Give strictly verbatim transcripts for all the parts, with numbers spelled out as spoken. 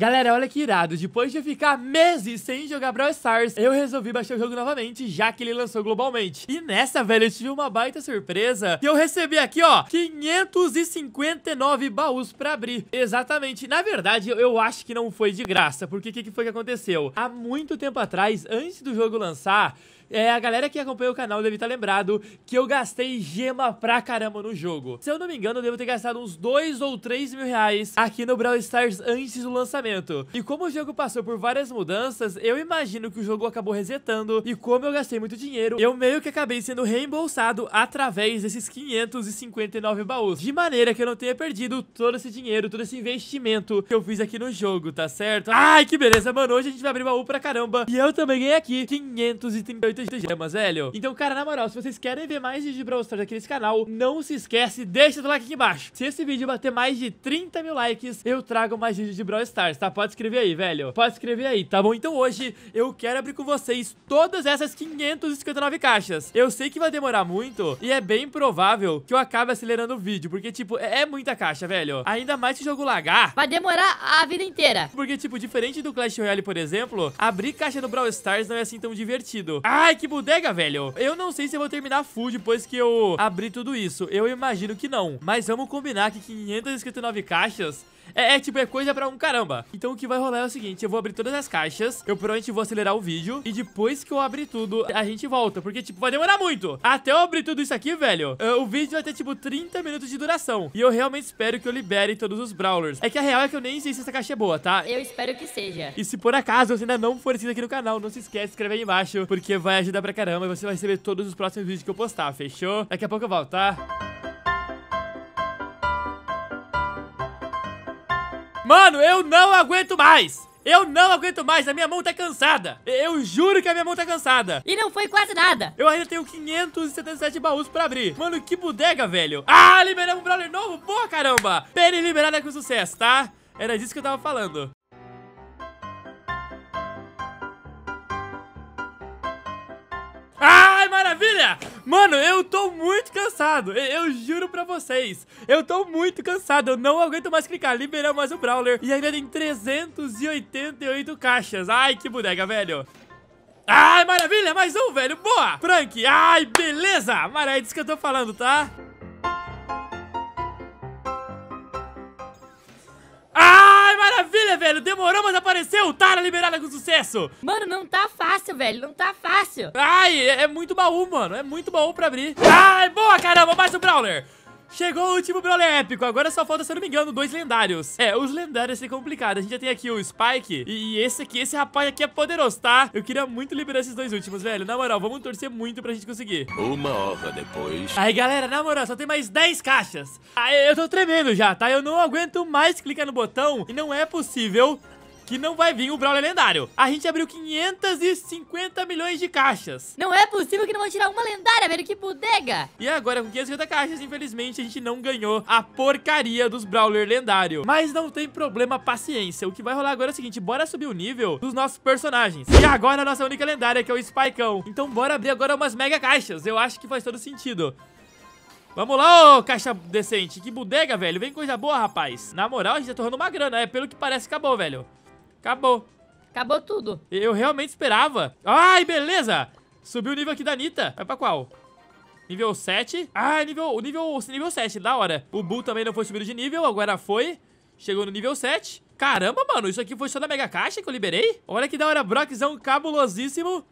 Galera, olha que irado, depois de eu ficar meses sem jogar Brawl Stars, eu resolvi baixar o jogo novamente, já que ele lançou globalmente. E nessa, velho, eu tive uma baita surpresa, que eu recebi aqui, ó, quinhentos e cinquenta e nove baús pra abrir. Exatamente, na verdade, eu acho que não foi de graça, porque o que foi que aconteceu? Há muito tempo atrás, antes do jogo lançar... É, a galera que acompanha o canal deve estar lembrado que eu gastei gema pra caramba no jogo. Se eu não me engano, eu devo ter gastado uns dois ou três mil reais aqui no Brawl Stars antes do lançamento. E como o jogo passou por várias mudanças, eu imagino que o jogo acabou resetando. E como eu gastei muito dinheiro, eu meio que acabei sendo reembolsado através desses quinhentos e cinquenta e nove baús. De maneira que eu não tenha perdido todo esse dinheiro, todo esse investimento que eu fiz aqui no jogo, tá certo? Ai, que beleza, mano. Hoje a gente vai abrir baú pra caramba. E eu também ganhei aqui quinhentos e trinta e oito gemas, velho. Então, cara, na moral, se vocês querem ver mais vídeos de Brawl Stars aqui nesse canal, não se esquece, deixa do like aqui embaixo. Se esse vídeo bater mais de trinta mil likes, eu trago mais vídeos de Brawl Stars, tá? Pode escrever aí, velho. Pode escrever aí, tá bom? Então hoje eu quero abrir com vocês todas essas quinhentas e cinquenta e nove caixas. Eu sei que vai demorar muito e é bem provável que eu acabe acelerando o vídeo, porque, tipo, é muita caixa, velho. Ainda mais se o jogo lagar. Vai demorar a vida inteira. Porque, tipo, diferente do Clash Royale, por exemplo, abrir caixa no Brawl Stars não é assim tão divertido. Ai! Ai, que bodega, velho. Eu não sei se eu vou terminar full depois que eu abrir tudo isso. Eu imagino que não. Mas vamos combinar que quinhentas e cinquenta e nove caixas... É, é, tipo, é coisa pra um caramba. Então o que vai rolar é o seguinte, eu vou abrir todas as caixas. Eu provavelmente vou acelerar o vídeo. E depois que eu abrir tudo, a gente volta. Porque, tipo, vai demorar muito. Até eu abrir tudo isso aqui, velho, o vídeo vai ter, tipo, trinta minutos de duração. E eu realmente espero que eu libere todos os Brawlers. É que a real é que eu nem sei se essa caixa é boa, tá? Eu espero que seja. E se por acaso você ainda não for inscrito aqui no canal, não se esquece de escrever aí embaixo, porque vai ajudar pra caramba. E você vai receber todos os próximos vídeos que eu postar, fechou? Daqui a pouco eu volto, tá? Mano, eu não aguento mais! Eu não aguento mais, a minha mão tá cansada. Eu juro que a minha mão tá cansada. E não foi quase nada. Eu ainda tenho quinhentos e setenta e sete baús pra abrir. Mano, que bodega, velho. Ah, liberamos um Brawler novo? Boa, caramba. Pena liberada com sucesso, tá? Era disso que eu tava falando. Ai, maravilha! Mano, eu tô muito cansado, eu, eu juro pra vocês. Eu tô muito cansado, eu não aguento mais clicar. Liberamos mais um Brawler e ainda tem trezentas e oitenta e oito caixas. Ai, que bodega, velho. Ai, maravilha, mais um, velho, boa. Frank, ai, beleza. Mano, é disso que eu tô falando, tá? Ai, maravilha, velho, demorou, mas apareceu. Tara liberada com sucesso. Mano, não tá fácil, velho, não tá fácil. Ai, é, é muito baú, mano, é muito baú pra abrir. Ai, boa, caramba, mais um Brawler. Chegou o último Brawler épico, agora só falta, se eu não me engano, dois lendários. É, os lendários ser complicado, a gente já tem aqui o Spike e, e esse aqui, esse rapaz aqui é poderoso, tá? Eu queria muito liberar esses dois últimos, velho, na moral, vamos torcer muito pra gente conseguir. Uma hora depois... Aí, galera, na moral, só tem mais dez caixas. Aí, eu tô tremendo já, tá? Eu não aguento mais clicar no botão e não é possível... que não vai vir o Brawler lendário. A gente abriu quinhentos e cinquenta milhões de caixas. Não é possível que não vão tirar uma lendária, velho. Que bodega. E agora, com quinhentas e cinquenta caixas, infelizmente, a gente não ganhou a porcaria dos Brawler lendário. Mas não tem problema, paciência. O que vai rolar agora é o seguinte, bora subir o nível dos nossos personagens. E agora a nossa única lendária, que é o Spikeão. Então bora abrir agora umas mega caixas. Eu acho que faz todo sentido. Vamos lá, ô, caixa decente. Que bodega, velho. Vem coisa boa, rapaz. Na moral, a gente tá torrando uma grana. É, pelo que parece, acabou, velho. Acabou. Acabou tudo. Eu realmente esperava. Ai, beleza. Subiu o nível aqui da Anitta. Vai pra qual? Nível sete. Ah, nível, nível, nível sete, da hora. O Bull também não foi subido de nível, agora foi. Chegou no nível sete. Caramba, mano, isso aqui foi só da mega caixa que eu liberei? Olha que da hora, Brockzão cabulosíssimo.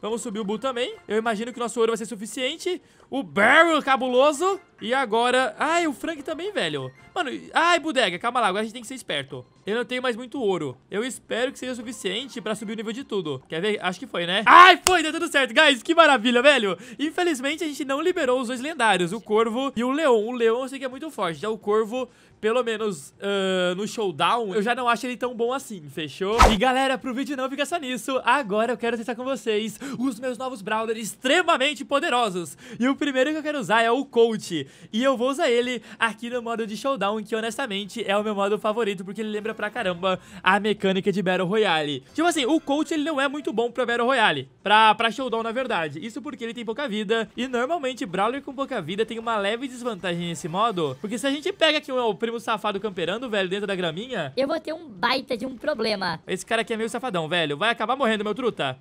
Vamos subir o Bull também. Eu imagino que o nosso ouro vai ser suficiente. O Barrel cabuloso. E agora... Ai, o Frank também, velho. Mano, ai, bodega, calma lá. Agora a gente tem que ser esperto. Eu não tenho mais muito ouro. Eu espero que seja o suficiente pra subir o nível de tudo. Quer ver? Acho que foi, né? Ai, foi, deu tudo certo, guys. Que maravilha, velho. Infelizmente, a gente não liberou os dois lendários. O Corvo e o Leão. O Leão eu sei que é muito forte. Já o Corvo... Pelo menos uh, no Showdown, eu já não acho ele tão bom assim, fechou? E galera, pro vídeo não fica só nisso. Agora eu quero testar com vocês os meus novos Brawlers extremamente poderosos. E o primeiro que eu quero usar é o Colt. E eu vou usar ele aqui no modo de Showdown, que honestamente é o meu modo favorito, porque ele lembra pra caramba a mecânica de Battle Royale. Tipo assim, o Colt ele não é muito bom pra Battle Royale, pra, pra Showdown na verdade. Isso porque ele tem pouca vida. E normalmente Brawler com pouca vida tem uma leve desvantagem nesse modo. Porque se a gente pega aqui um, o Primo um safado camperando, velho, dentro da graminha, eu vou ter um baita de um problema. Esse cara aqui é meio safadão, velho. Vai acabar morrendo, meu truta.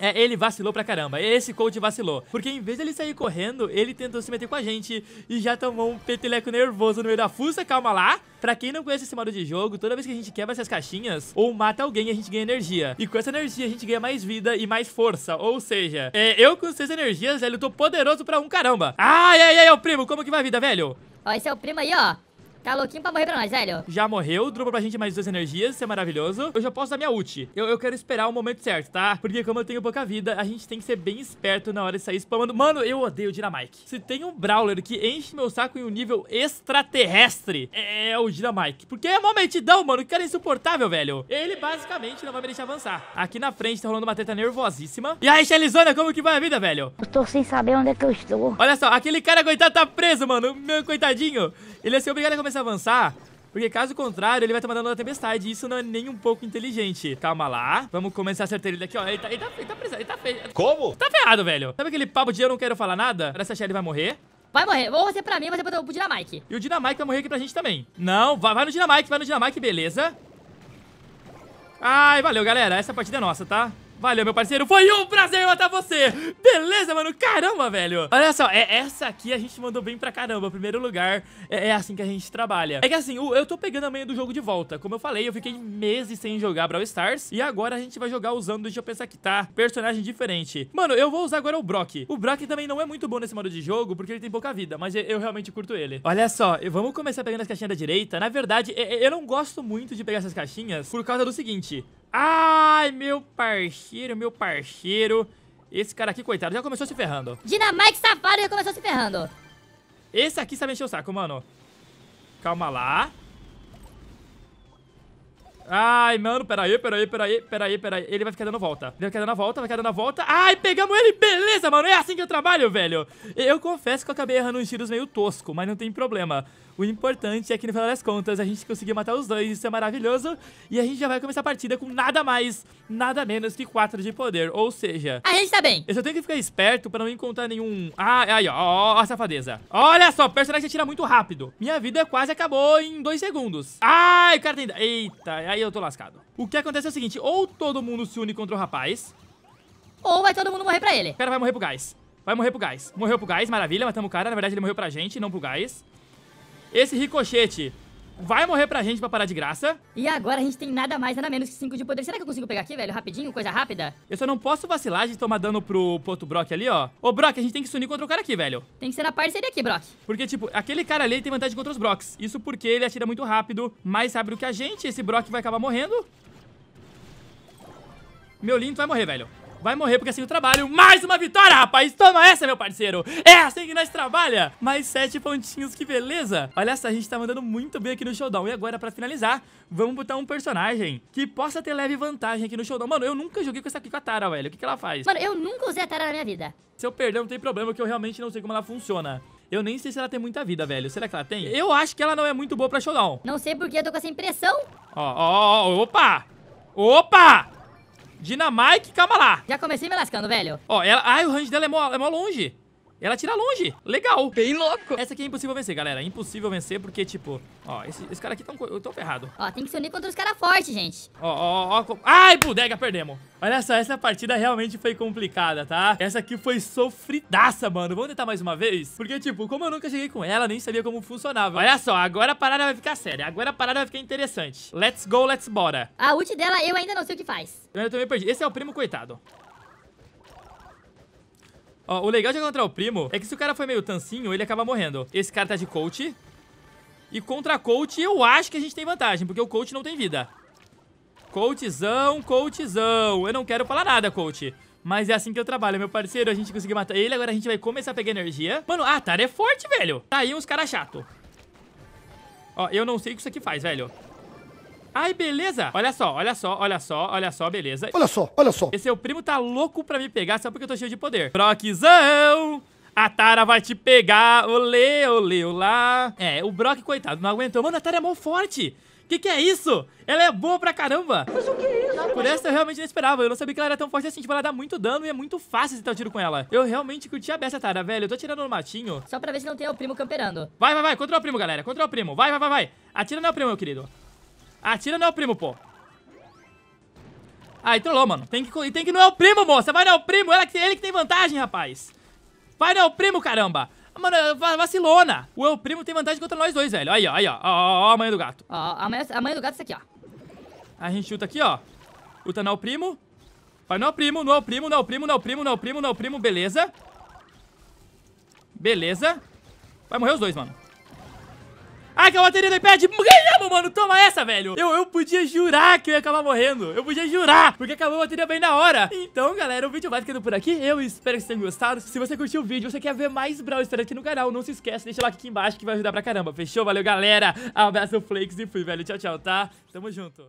É, ele vacilou pra caramba. Esse coach vacilou. Porque em vez de ele sair correndo, ele tentou se meter com a gente e já tomou um peteleco nervoso no meio da fuça. Calma lá. Pra quem não conhece esse modo de jogo, toda vez que a gente quebra essas caixinhas ou mata alguém, a gente ganha energia. E com essa energia, a gente ganha mais vida e mais força. Ou seja, é, eu com seis energias, velho, eu tô poderoso pra um caramba. Ai, ai, ai, o primo, como que vai a vida, velho? Ó, esse é o primo aí, ó. Tá louquinho pra morrer pra nós, velho. Já morreu, dropa pra gente mais duas energias, isso é maravilhoso. Eu já posso dar minha ult. Eu, eu quero esperar o momento certo, tá? Porque como eu tenho pouca vida, a gente tem que ser bem esperto na hora de sair spamando. Mano, eu odeio Dynamike. Se tem um brawler que enche meu saco em um nível extraterrestre, é, é o Dynamike. Porque é mó metidão, mano, que cara insuportável, velho. Ele basicamente não vai me deixar avançar. Aqui na frente tá rolando uma treta nervosíssima. E aí, Shellyzona, como que vai a vida, velho? Eu tô sem saber onde é que eu estou. Olha só, aquele cara, coitado, tá preso, mano. Meu coitadinho. Ele é ser obrigado a começar avançar, porque caso contrário ele vai estar mandando na tempestade, e isso não é nem um pouco inteligente. Calma lá, vamos começar a acertar ele daqui, ó. Ele tá, ele tá, ele tá preso, ele tá feio. Como? Tá ferrado, velho. Sabe aquele papo de eu não quero falar nada? Parece que a Shelly vai morrer. Vai morrer, ou você pra mim, você pro Dynamike. E o Dynamike vai morrer aqui pra gente também. Não, vai, vai no Dynamike, vai no Dynamike, beleza. Ai, valeu, galera, essa partida é nossa, tá? Valeu, meu parceiro. Foi um prazer matar você. Beleza, mano? Caramba, velho. Olha só, é, essa aqui a gente mandou bem pra caramba. Primeiro lugar, é, é assim que a gente trabalha. É que assim, eu, eu tô pegando a manha do jogo de volta. Como eu falei, eu fiquei meses sem jogar Brawl Stars. E agora a gente vai jogar usando, deixa eu pensar aqui, tá? Personagem diferente. Mano, eu vou usar agora o Brock. O Brock também não é muito bom nesse modo de jogo, porque ele tem pouca vida. Mas eu, eu realmente curto ele. Olha só, eu, vamos começar pegando as caixinhas da direita. Na verdade, eu, eu não gosto muito de pegar essas caixinhas por causa do seguinte... Ai, meu parceiro, meu parceiro. Esse cara aqui, coitado, já começou se ferrando. Dynamike safado já começou se ferrando. Esse aqui sabe encher o saco, mano. Calma lá. Ai, mano, peraí, peraí, peraí, peraí, peraí. Ele vai ficar dando volta. Ele vai ficar dando a volta, vai ficar dando a volta. Ai, pegamos ele, beleza, mano. É assim que eu trabalho, velho. Eu confesso que eu acabei errando uns tiros meio tosco, mas não tem problema. O importante é que, no final das contas, a gente conseguiu matar os dois, isso é maravilhoso. E a gente já vai começar a partida com nada mais, nada menos que quatro de poder, ou seja... A gente tá bem! Eu só tenho que ficar esperto pra não encontrar nenhum... Ah, aí, ó, ó, ó a safadeza. Olha só, o personagem atira muito rápido. Minha vida quase acabou em dois segundos. Ai, o cara tem... Eita, aí eu tô lascado. O que acontece é o seguinte, ou todo mundo se une contra o rapaz... Ou vai todo mundo morrer pra ele. O cara vai morrer pro gás. Vai morrer pro gás. Morreu pro gás, maravilha, matamos o cara. Na verdade, ele morreu pra gente, não pro gás. Esse ricochete vai morrer pra gente pra parar de graça. E agora a gente tem nada mais, nada menos que cinco de poder. Será que eu consigo pegar aqui, velho? Rapidinho, coisa rápida. Eu só não posso vacilar de tomar dano pro, pro outro Brock ali, ó. Ô, Brock, a gente tem que se unir contra o cara aqui, velho. Tem que ser na parceria aqui, Brock. Porque, tipo, aquele cara ali tem vantagem contra os Brocks. Isso porque ele atira muito rápido, mais rápido que a gente. Esse Brock vai acabar morrendo. Meu lindo vai morrer, velho. Vai morrer porque assim eu trabalho. Mais uma vitória, rapaz. Toma essa, meu parceiro. É assim que nós trabalha. Mais sete pontinhos, que beleza. Olha só, a gente tá mandando muito bem aqui no Showdown. E agora, pra finalizar, vamos botar um personagem que possa ter leve vantagem aqui no Showdown. Mano, eu nunca joguei com essa aqui com a Tara, velho. O que, que ela faz? Mano, eu nunca usei a Tara na minha vida. Se eu perder, não tem problema, que eu realmente não sei como ela funciona. Eu nem sei se ela tem muita vida, velho. Será que ela tem? Eu acho que ela não é muito boa pra Showdown. Não sei porque eu tô com essa impressão. Ó, ó, ó, opa. Opa. Dynamike, calma lá. Já comecei me lascando, velho. Ó, ela... Ai, o range dela é mó, é mó longe. Ela tira longe. Legal. Bem louco. Essa aqui é impossível vencer, galera. É impossível vencer porque, tipo... Ó, esse, esse cara aqui tá... Eu tô ferrado. Ó, tem que se unir contra os caras fortes, gente. Ó, ó, ó... ó. Ai, bodega, perdemos. Olha só, essa partida realmente foi complicada, tá? Essa aqui foi sofridaça, mano. Vamos tentar mais uma vez? Porque, tipo, como eu nunca cheguei com ela, nem sabia como funcionava. Olha só, agora a parada vai ficar séria. Agora a parada vai ficar interessante. Let's go, let's bora. A ult dela eu ainda não sei o que faz. Eu ainda tô meio perdido. Esse é o primo, coitado. Ó, o legal de encontrar o primo é que se o cara foi meio tancinho, ele acaba morrendo. Esse cara tá de coach. E contra coach, eu acho que a gente tem vantagem, porque o coach não tem vida. Coachzão, coachzão. Eu não quero falar nada, coach. Mas é assim que eu trabalho, meu parceiro. A gente conseguiu matar ele, agora a gente vai começar a pegar energia. Mano, a Tara é forte, velho. Tá aí uns caras chatos. Ó, eu não sei o que isso aqui faz, velho. Ai, beleza. Olha só, olha só, olha só, olha só, beleza. Olha só, olha só. Esse seu primo tá louco pra me pegar só porque eu tô cheio de poder. Brockzão. A Tara vai te pegar. Olê, olê, olá. É, o Brock, coitado, não aguentou. Mano, a Tara é mó forte. Que que é isso? Ela é boa pra caramba. Mas o que é isso? Por essa eu realmente não esperava. Eu não sabia que ela era tão forte assim. Tipo, ela dá muito dano e é muito fácil acertar o tiro com ela. Eu realmente curti a beça, Tara, velho. Eu tô atirando no matinho. Só pra ver se não tem o primo camperando. Vai, vai, vai. Contra o primo, galera. Contra o primo. Vai, vai, vai, vai. Atira no primo, meu querido. Atira no primo, pô. Ai, trollou, mano. Tem que, tem que não é o primo, moça. Vai no primo. Ela, ele que tem vantagem, rapaz. Vai no primo, caramba. Mano, vacilona. O El Primo tem vantagem contra nós dois, velho. Aí, ó, aí, ó. Ó, ó, ó a manha do gato. Ó, a manha, a manha do gato é isso aqui, ó. A gente chuta aqui, ó. Chuta no El Primo. Vai no El Primo, no El Primo, no El Primo, no El Primo, no El Primo, no El Primo. Beleza. Beleza. Vai morrer os dois, mano. Ai, que a bateria do iPad. Ganhamos, mano. Toma essa, velho. Eu, eu podia jurar que eu ia acabar morrendo. Eu podia jurar, porque acabou a bateria bem na hora. Então, galera, o vídeo vai ficando por aqui. Eu espero que vocês tenham gostado. Se você curtiu o vídeo, você quer ver mais Brawl Stars aqui no canal, não se esquece, deixa o like aqui embaixo que vai ajudar pra caramba. Fechou? Valeu, galera. Abraço, Flakes, e fui, velho. Tchau, tchau, tá? Tamo junto.